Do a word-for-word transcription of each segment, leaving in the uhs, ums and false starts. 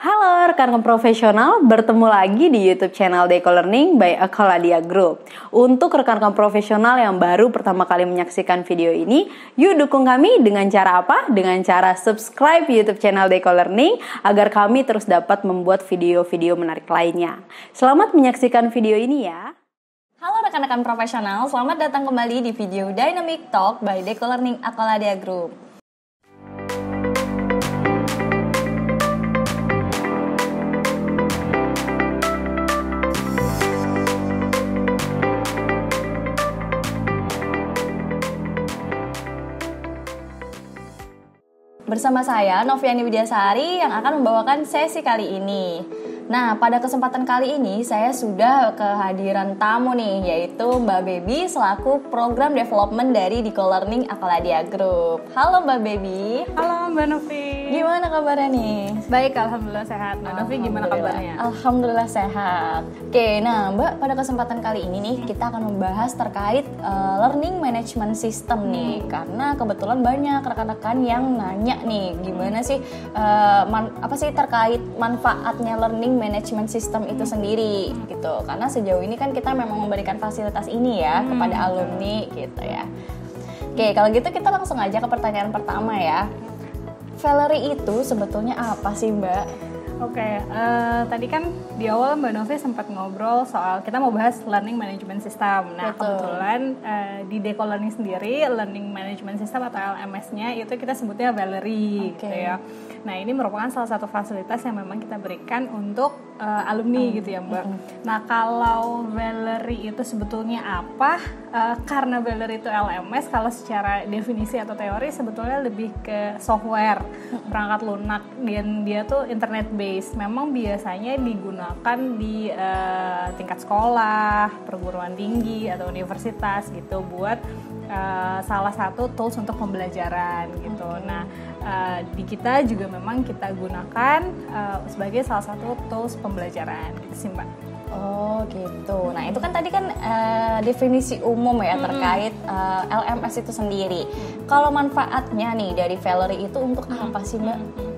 Halo rekan profesional, bertemu lagi di YouTube channel Dcolearning by Accoladia Group. Untuk rekan-rekan profesional yang baru pertama kali menyaksikan video ini, yuk dukung kami dengan cara apa? Dengan cara subscribe YouTube channel Dcolearning agar kami terus dapat membuat video-video menarik lainnya. Selamat menyaksikan video ini ya. Halo rekan-rekan profesional, selamat datang kembali di video Dynamic Talk by Dcolearning Accoladia Group. Bersama saya, Noviani Widyasari yang akan membawakan sesi kali ini. Nah, pada kesempatan kali ini saya sudah kehadiran tamu nih, yaitu Mbak Beby selaku program development dari Dcolearning Accoladia Group. Halo Mbak Beby. Halo Mbak Novi. Gimana kabarnya nih? Baik, alhamdulillah sehat. Mbak Novi gimana kabarnya? Alhamdulillah sehat. Oke, nah Mbak, pada kesempatan kali ini nih kita akan membahas terkait uh, Learning Management System nih, hmm. karena kebetulan banyak rekan-rekan yang nanya nih, gimana sih uh, man, apa sih terkait manfaatnya Learning Management System itu hmm. sendiri gitu, karena sejauh ini kan kita memang memberikan fasilitas ini ya hmm. kepada alumni gitu ya. Oke, kalau gitu kita langsung aja ke pertanyaan pertama ya. Vallery itu sebetulnya apa sih Mbak? Oke, okay, uh, tadi kan di awal Mbak Novi sempat ngobrol soal kita mau bahas Learning Management System. Nah, betul. Kebetulan uh, di Dcolearning sendiri Learning Management System atau L M S-nya itu kita sebutnya Vallery, okay. gitu ya. Nah, ini merupakan salah satu fasilitas yang memang kita berikan untuk uh, alumni mm. gitu ya Mbak. Mm. Nah, kalau Vallery itu sebetulnya apa? Uh, karena Vallery itu L M S, kalau secara definisi atau teori sebetulnya lebih ke software mm. perangkat lunak, dan dia tuh internet based. Memang biasanya digunakan di uh, tingkat sekolah, perguruan tinggi atau universitas gitu buat uh, salah satu tools untuk pembelajaran gitu. Okay. Nah, uh, di kita juga memang kita gunakan uh, sebagai salah satu tools pembelajaran gitu sih Mbak. Oh gitu. Nah itu kan tadi kan uh, definisi umum ya mm-hmm. terkait uh, L M S itu sendiri. Mm-hmm. Kalau manfaatnya nih dari Vallery itu untuk mm-hmm. apa sih Mbak? Mm-hmm.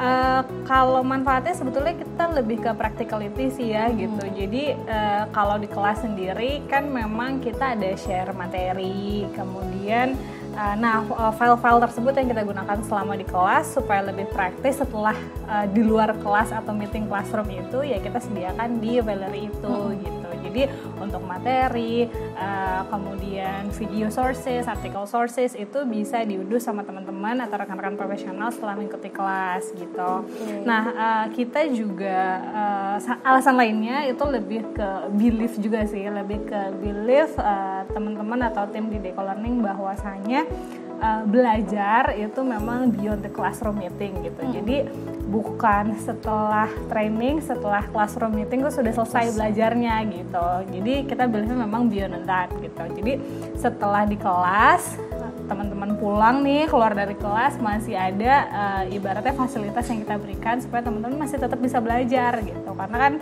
Uh, kalau manfaatnya sebetulnya kita lebih ke practicality sih ya hmm. gitu. Jadi uh, kalau di kelas sendiri kan memang kita ada share materi, kemudian uh, nah file-file tersebut yang kita gunakan selama di kelas supaya lebih praktis setelah uh, di luar kelas atau meeting classroom itu ya kita sediakan di Vallery itu hmm. gitu. Jadi untuk materi, uh, kemudian video sources, artikel sources itu bisa diunduh sama teman-teman atau rekan-rekan profesional setelah mengikuti kelas gitu. Okay. Nah uh, kita juga uh, alasan lainnya itu lebih ke belief juga sih, lebih ke belief uh, teman-teman atau tim di Dcolearning bahwasanya Uh, belajar itu memang beyond the classroom meeting gitu. Hmm. Jadi bukan setelah training, setelah classroom meeting itu sudah selesai belajarnya gitu. Jadi kita belajar memang beyond that gitu. Jadi setelah di kelas, teman-teman pulang nih, keluar dari kelas masih ada uh, ibaratnya fasilitas yang kita berikan supaya teman-teman masih tetap bisa belajar gitu. Karena kan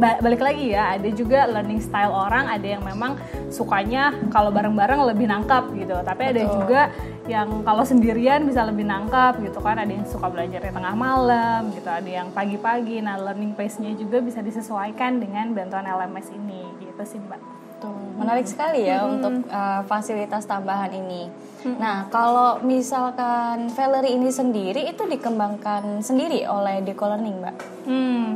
balik lagi ya, ada juga learning style orang, ada yang memang sukanya kalau bareng-bareng lebih nangkap gitu, tapi ada Betul. Juga yang kalau sendirian bisa lebih nangkap gitu kan, ada yang suka belajarnya tengah malam gitu, ada yang pagi-pagi. Nah learning pace-nya juga bisa disesuaikan dengan bantuan L M S ini gitu sih Mbak. Menarik sekali ya hmm. untuk uh, fasilitas tambahan ini. Hmm. Nah, kalau misalkan Vallery ini sendiri itu dikembangkan sendiri oleh Dcolearning Mbak? Hmm.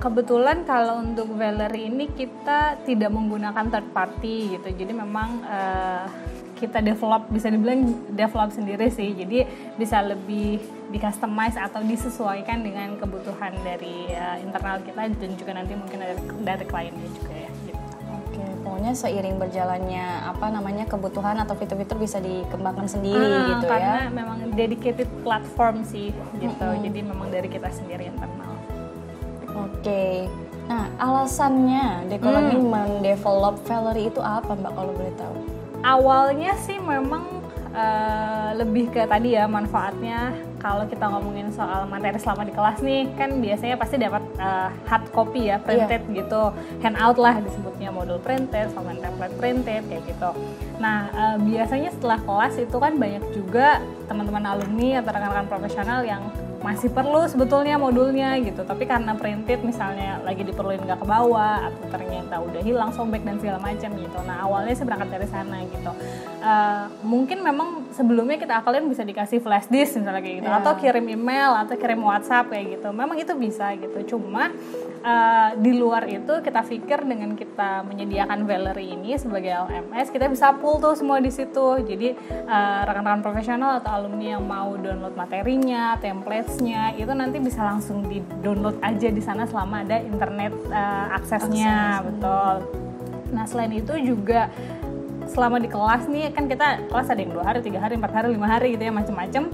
Kebetulan kalau untuk Vallery ini kita tidak menggunakan third party gitu, jadi memang uh, kita develop, bisa dibilang develop sendiri sih, jadi bisa lebih di customize atau disesuaikan dengan kebutuhan dari uh, internal kita dan juga nanti mungkin dari, dari kliennya juga ya. Gitu. Oke, pokoknya seiring berjalannya apa namanya kebutuhan atau fitur-fitur bisa dikembangkan sendiri ah, gitu karena ya. Karena memang dedicated platform sih gitu, mm-hmm. jadi memang dari kita sendiri internal. Oke, okay. Nah alasannya Dcolearning hmm. mendevelop Vallery itu apa Mbak kalau boleh tahu? Awalnya sih memang uh, lebih ke tadi ya manfaatnya. Kalau kita ngomongin soal materi selama di kelas nih, kan biasanya pasti dapat uh, hard copy ya, printed yeah. gitu, handout lah disebutnya, modul printed, sama template printed kayak gitu. Nah uh, biasanya setelah kelas itu kan banyak juga teman-teman alumni atau rekan-rekan profesional yang masih perlu sebetulnya modulnya gitu, tapi karena printed misalnya lagi diperluin nggak kebawa atau ternyata udah hilang, sobek dan segala macam gitu. Nah awalnya saya berangkat dari sana gitu. Uh, mungkin memang sebelumnya kita akalin bisa dikasih flash disk misalnya kayak gitu, yeah. atau kirim email atau kirim WhatsApp kayak gitu. Memang itu bisa gitu. Cuma Uh, di luar itu kita pikir dengan kita menyediakan Vallery ini sebagai L M S, kita bisa pull tuh semua di situ. Jadi uh, rekan-rekan profesional atau alumni yang mau download materinya, templatesnya itu nanti bisa langsung di download aja di sana selama ada internet uh, aksesnya, Akses. betul. Nah selain itu juga selama di kelas nih kan kita kelas ada yang dua hari, tiga hari, empat hari, lima hari gitu ya, macam-macam.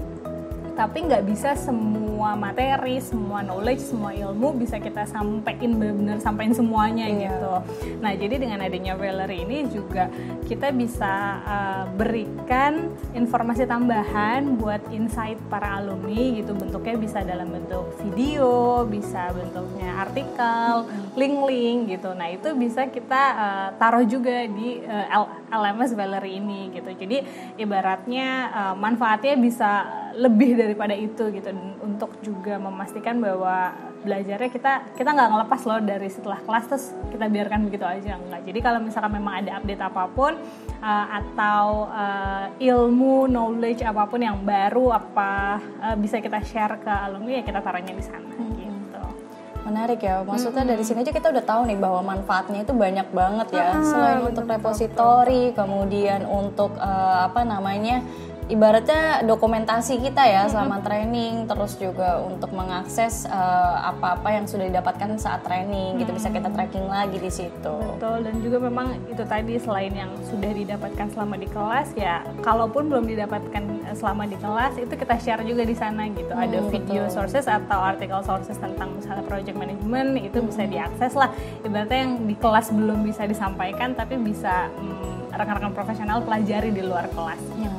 Tapi nggak bisa semua materi, semua knowledge, semua ilmu bisa kita sampein, benar-benar sampein semuanya yeah. gitu. Nah jadi dengan adanya Vallery ini juga kita bisa uh, berikan informasi tambahan buat insight para alumni gitu. Bentuknya bisa dalam bentuk video, bisa bentuknya artikel, link-link gitu. Nah itu bisa kita uh, taruh juga di uh, L M S Vallery ini gitu. Jadi ibaratnya uh, manfaatnya bisa lebih daripada itu gitu, untuk juga memastikan bahwa belajarnya kita kita nggak ngelepas loh dari setelah kelas terus kita biarkan begitu aja, enggak. Jadi kalau misalkan memang ada update apapun uh, atau uh, ilmu knowledge apapun yang baru apa uh, bisa kita share ke alumni ya kita taruhnya di sana. Hmm. Gitu. Menarik ya, maksudnya hmm. dari sini aja kita udah tahu nih bahwa manfaatnya itu banyak banget ya. Ah, Selain betul, untuk repository, betul. kemudian untuk uh, apa namanya? ibaratnya dokumentasi kita ya selama training, terus juga untuk mengakses uh, apa-apa yang sudah didapatkan saat training gitu, bisa kita tracking lagi di situ. Betul, dan juga memang itu tadi selain yang sudah didapatkan selama di kelas ya, kalaupun belum didapatkan selama di kelas itu kita share juga di sana gitu. Hmm, ada video betul. sources atau artikel sources tentang misalnya project management itu hmm. bisa diakses lah. Ibaratnya yang di kelas belum bisa disampaikan tapi bisa hmm, rekan-rekan profesional pelajari di luar kelas. Hmm.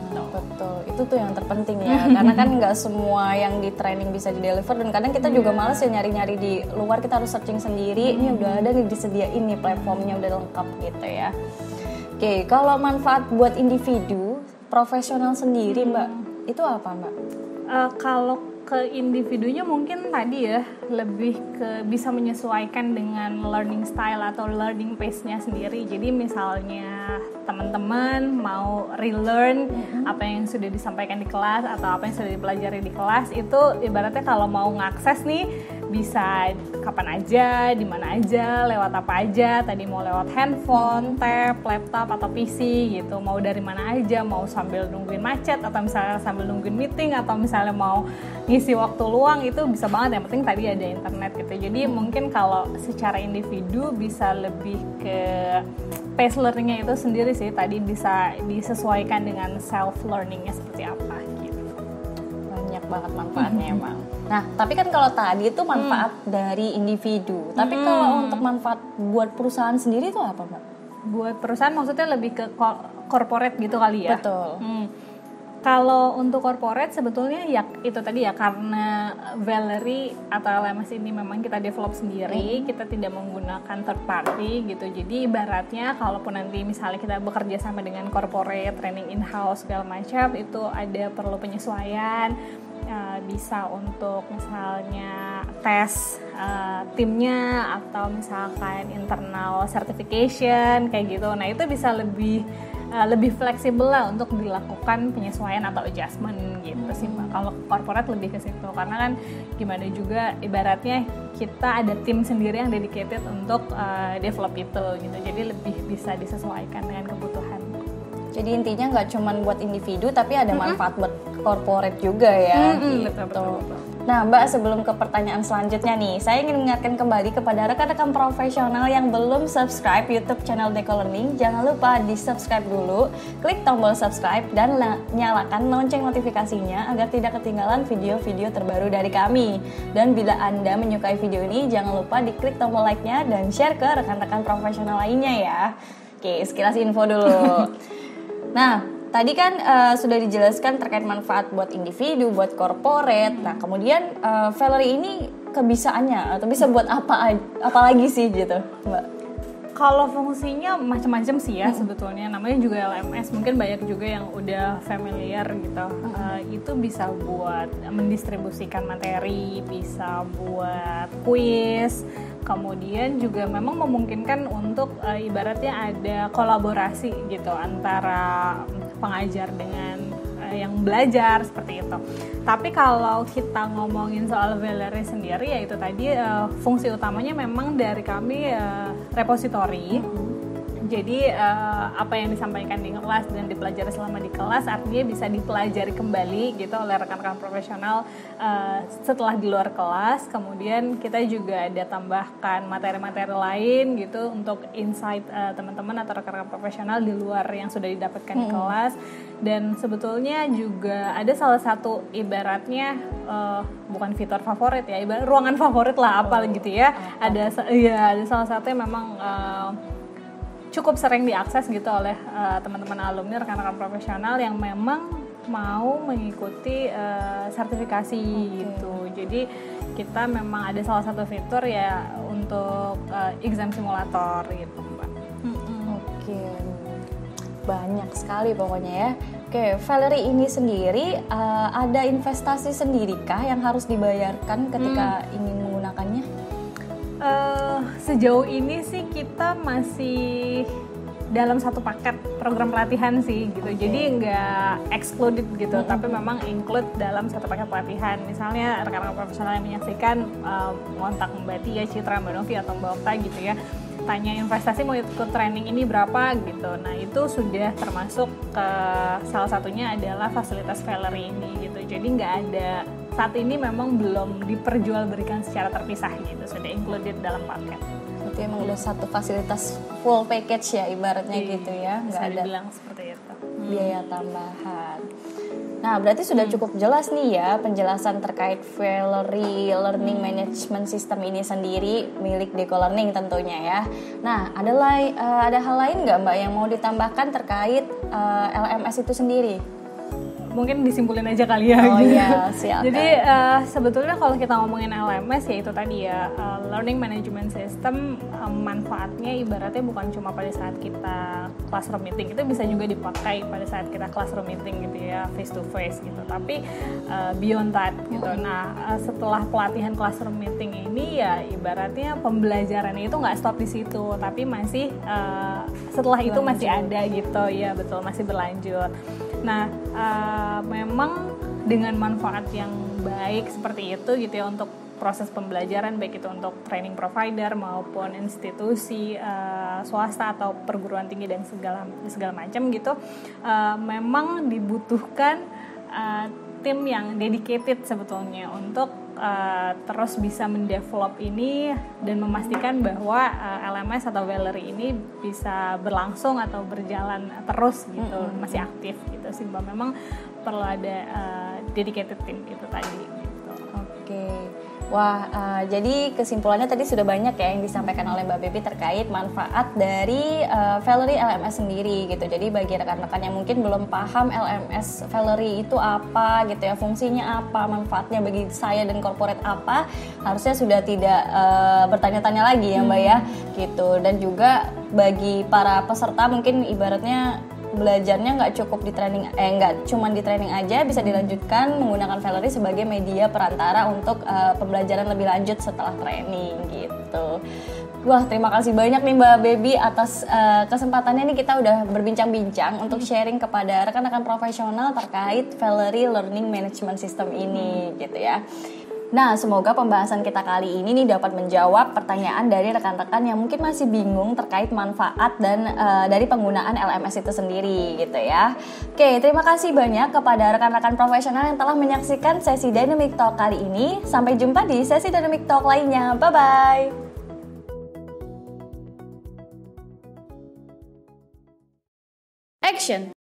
Betul, itu tuh yang terpenting ya, karena kan nggak semua yang di training bisa di deliver, dan kadang kita juga malas ya nyari-nyari di luar, kita harus searching sendiri, ini udah ada nih disediain nih platformnya, udah lengkap gitu ya. Oke, kalau manfaat buat individu, profesional sendiri Mbak, itu apa Mbak? Uh, kalau ke individunya mungkin tadi ya lebih ke bisa menyesuaikan dengan learning style atau learning pace-nya sendiri. Jadi misalnya teman-teman mau relearn mm-hmm. apa yang sudah disampaikan di kelas atau apa yang sudah dipelajari di kelas, itu ibaratnya kalau mau ngakses nih bisa kapan aja, di mana aja, lewat apa aja. Tadi mau lewat handphone, tab, laptop atau P C gitu. Mau dari mana aja, mau sambil nungguin macet atau misalnya sambil nungguin meeting atau misalnya mau ngisi waktu luang, itu bisa banget. Yang penting tadi ada internet gitu. Jadi hmm. mungkin kalau secara individu bisa lebih ke pace learning-nya itu sendiri sih. Tadi bisa disesuaikan dengan self learning-nya seperti apa gitu. Banyak banget manfaatnya hmm. emang. Nah, tapi kan kalau tadi itu manfaat hmm. dari individu. Tapi hmm. kalau untuk manfaat buat perusahaan sendiri itu apa, Mbak? Buat perusahaan maksudnya lebih ke corporate gitu kali ya? Betul. Hmm. Kalau untuk corporate sebetulnya ya itu tadi ya, karena Vallery atau L M S ini memang kita develop sendiri, kita tidak menggunakan third party gitu. Jadi ibaratnya kalaupun nanti misalnya kita bekerja sama dengan corporate, training in-house segala macam, itu ada perlu penyesuaian. Uh, bisa untuk misalnya tes uh, timnya atau misalkan internal certification kayak gitu. Nah itu bisa lebih uh, lebih fleksibel lah untuk dilakukan penyesuaian atau adjustment gitu hmm. sih Mbak. Kalau corporate lebih ke situ, karena kan gimana juga ibaratnya kita ada tim sendiri yang dedicated untuk uh, develop itu gitu. Jadi lebih bisa disesuaikan dengan kebutuhan. Jadi intinya nggak cuma buat individu tapi ada manfaat mm-hmm. buat corporate juga ya. Mm-hmm. Gitu. Betul, betul, betul. Nah Mbak, sebelum ke pertanyaan selanjutnya nih, saya ingin mengingatkan kembali kepada rekan-rekan profesional yang belum subscribe YouTube channel Dcolearning. Jangan lupa di subscribe dulu, klik tombol subscribe dan la- nyalakan lonceng notifikasinya agar tidak ketinggalan video-video terbaru dari kami. Dan bila Anda menyukai video ini, jangan lupa di klik tombol like-nya dan share ke rekan-rekan profesional lainnya ya. Oke, sekilas info dulu. Nah, tadi kan uh, sudah dijelaskan terkait manfaat buat individu, buat corporate. Nah, kemudian uh, Vallery ini kebisaannya atau bisa buat apa, apa lagi sih gitu, Mbak? Kalau fungsinya macam-macam sih ya, hmm. sebetulnya namanya juga L M S, mungkin banyak juga yang udah familiar gitu. hmm. Uh, itu bisa buat mendistribusikan materi, bisa buat kuis, kemudian juga memang memungkinkan untuk uh, ibaratnya ada kolaborasi gitu antara pengajar dengan uh, yang belajar seperti itu. Tapi kalau kita ngomongin soal Vallery sendiri, ya itu tadi uh, fungsi utamanya memang dari kami uh, repository. Mm-hmm. Jadi uh, apa yang disampaikan di kelas dan dipelajari selama di kelas artinya bisa dipelajari kembali gitu oleh rekan-rekan profesional uh, setelah di luar kelas. Kemudian kita juga ada tambahkan materi-materi lain gitu untuk insight uh, teman-teman atau rekan-rekan profesional di luar yang sudah didapatkan hmm. di kelas. Dan sebetulnya juga ada salah satu ibaratnya uh, bukan fitur favorit ya, ibarat ruangan favorit lah apa gitu ya. Ada ya ada salah satu yang memang uh, cukup sering diakses gitu oleh uh, teman-teman alumni, rekan-rekan profesional yang memang mau mengikuti uh, sertifikasi okay. gitu. Jadi kita memang ada salah satu fitur ya untuk uh, exam simulator gitu, Mbak. Mm-hmm. Oke, okay. Banyak sekali pokoknya ya. Oke, okay, Vallery ini sendiri uh, ada investasi sendirikah yang harus dibayarkan ketika hmm. ingin menggunakannya? Uh, sejauh ini sih kita masih dalam satu paket program pelatihan sih gitu, okay. jadi nggak excluded gitu, mm-hmm. tapi memang include dalam satu paket pelatihan. Misalnya rekan-rekan profesional yang menyaksikan kontak uh, Mbak Tia, Citra, Mbak Novi atau Mbak Okta gitu ya, tanya investasi mau ikut training ini berapa gitu. Nah itu sudah termasuk ke salah satunya adalah fasilitas Vallery ini gitu, jadi nggak ada. Saat ini memang belum diperjualbelikan secara terpisah gitu, sudah included dalam paket. Berarti emang udah satu fasilitas full package ya ibaratnya yeah, gitu ya, nggak ada seperti itu. biaya tambahan. Nah berarti sudah cukup jelas nih ya penjelasan terkait Vallery Learning Management System ini sendiri milik Dcolearning tentunya ya. Nah ada lai, ada hal lain nggak Mbak yang mau ditambahkan terkait uh, L M S itu sendiri? Mungkin disimpulin aja kali ya. Oh gitu. Iya, jadi uh, sebetulnya kalau kita ngomongin L M S ya itu tadi ya, uh, Learning Management System, uh, manfaatnya ibaratnya bukan cuma pada saat kita classroom meeting, itu bisa juga dipakai pada saat kita classroom meeting gitu ya, face to face gitu. Tapi uh, beyond that gitu. Nah uh, setelah pelatihan classroom meeting ini ya ibaratnya pembelajaran itu nggak stop di situ, tapi masih uh, setelah itu masih ada gitu ya, betul masih berlanjut. Nah, uh, memang dengan manfaat yang baik seperti itu gitu ya untuk proses pembelajaran, baik itu untuk training provider maupun institusi uh, swasta atau perguruan tinggi dan segala segala macam gitu, uh, memang dibutuhkan uh, tim yang dedicated sebetulnya untuk Uh, terus bisa mendevelop ini dan memastikan bahwa uh, L M S atau Vallery ini bisa berlangsung atau berjalan terus gitu, mm-hmm. masih aktif gitu sih Mbak. Memang perlu ada uh, dedicated team itu tadi gitu. Oke, okay. Wah uh, jadi kesimpulannya tadi sudah banyak ya yang disampaikan oleh Mbak Beby terkait manfaat dari uh, Vallery L M S sendiri gitu. Jadi bagi rekan-rekan yang mungkin belum paham L M S Vallery itu apa gitu ya, fungsinya apa, manfaatnya bagi saya dan korporat apa, harusnya sudah tidak uh, bertanya-tanya lagi ya Mbak ya gitu. Dan juga bagi para peserta mungkin ibaratnya belajarnya nggak cukup di training, eh nggak cuma di training aja, bisa dilanjutkan menggunakan Vallery sebagai media perantara untuk uh, pembelajaran lebih lanjut setelah training gitu. Wah terima kasih banyak nih Mbak Beby atas uh, kesempatannya nih, kita udah berbincang-bincang untuk sharing kepada rekan-rekan profesional terkait Vallery Learning Management System ini gitu ya. Nah, semoga pembahasan kita kali ini nih dapat menjawab pertanyaan dari rekan-rekan yang mungkin masih bingung terkait manfaat dan uh, dari penggunaan L M S itu sendiri gitu ya. Oke, terima kasih banyak kepada rekan-rekan profesional yang telah menyaksikan sesi Dynamic Talk kali ini. Sampai jumpa di sesi Dynamic Talk lainnya. Bye-bye! Action!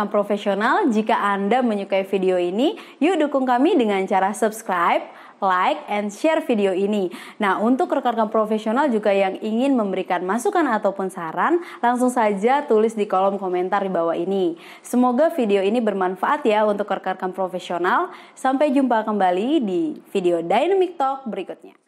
rekam profesional. Jika Anda menyukai video ini, yuk dukung kami dengan cara subscribe, like, and share video ini. Nah, untuk rekan-rekan profesional juga yang ingin memberikan masukan ataupun saran, langsung saja tulis di kolom komentar di bawah ini. Semoga video ini bermanfaat ya untuk rekan-rekan profesional. Sampai jumpa kembali di video Dynamic Talk berikutnya.